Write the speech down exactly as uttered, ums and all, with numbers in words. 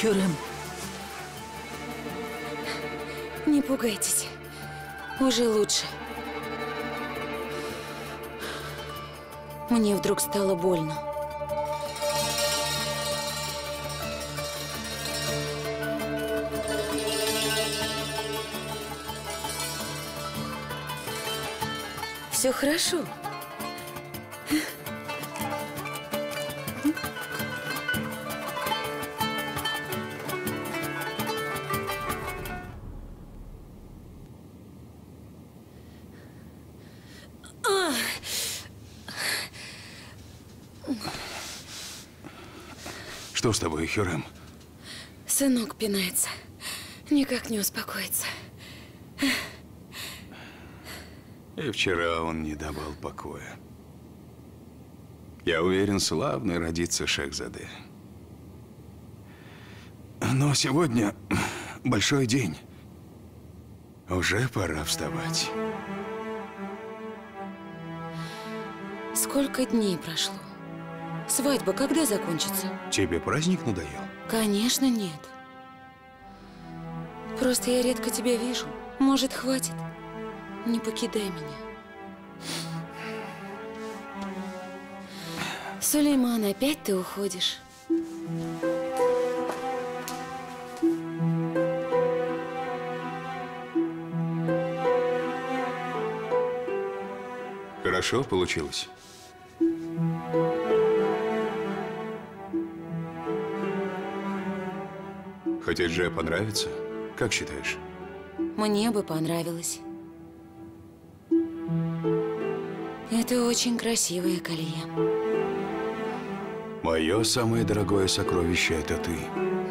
Хюррем. Не пугайтесь. Уже лучше. Мне вдруг стало больно. Все хорошо. Что с тобой, Хюррем? Сынок пинается. Никак не успокоится. И вчера он не давал покоя. Я уверен, славный родится Шехзаде. Но сегодня большой день. Уже пора вставать. Сколько дней прошло? Свадьба когда закончится? Тебе праздник надоел? Конечно, нет. Просто я редко тебя вижу. Может, хватит? Не покидай меня. Сулейман, опять ты уходишь? Хорошо получилось. Хотя же понравится? Как считаешь? Мне бы понравилось. Это очень красивая колье. Мое самое дорогое сокровище – это ты.